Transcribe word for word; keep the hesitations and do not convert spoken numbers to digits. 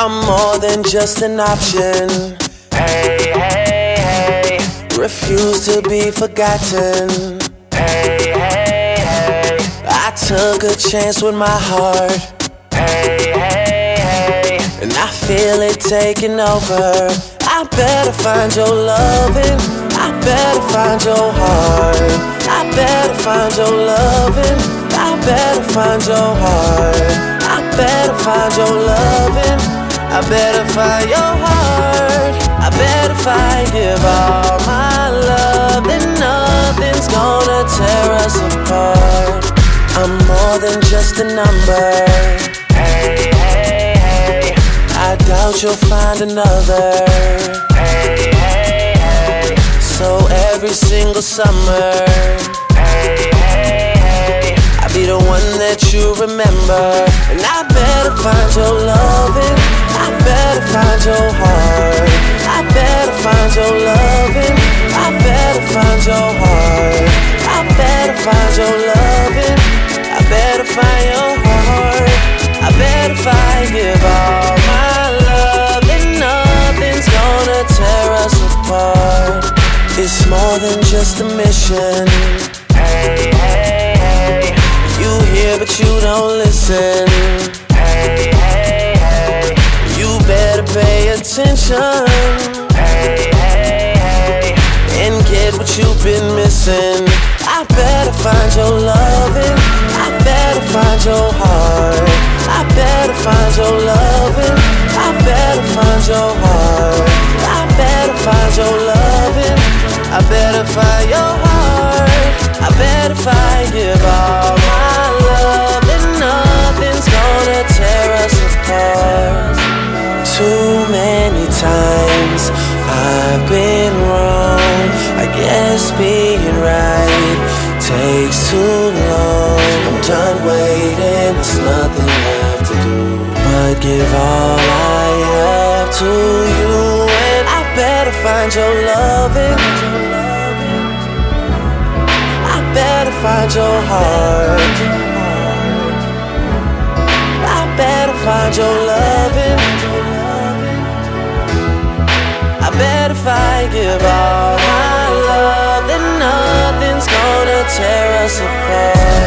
I'm more than just an option. Hey, hey, hey. Refuse to be forgotten. Hey, hey, hey. I took a chance with my heart. Hey, hey, hey. And I feel it taking over. I better find your loving. I better find your heart. I better find your loving. I better find your heart. I better find your loving. I better find your heart. I better find, give all my love, and nothing's gonna tear us apart. I'm more than just a number. Hey, hey, hey. I doubt you'll find another. Hey, hey, hey. So every single summer, hey, hey, hey. I'll be the one that you remember. And I better find your loving. I better find your heart. I better find your loving. I better find your heart. I better find your loving. I better find your heart. I better find, give all my love, and nothing's gonna tear us apart. It's more than just a mission. Hey, hey, hey. You hear but you don't listen. Hey, hey. Better pay attention. Hey, hey, hey. And get what you've been missing. I better find your loving. I better find your heart. I better find your loving. I better find your heart. I better find your loving. I better find your heart. I better find, give all my love, and nothing's gonna tear us apart. Too many times I've been wrong. I guess being right takes too long. I'm done waiting, there's nothing left to do but give all I have to you. And I better find your loving. I better find your heart. I better find your loving. If I give all my love, then nothing's gonna tear us apart.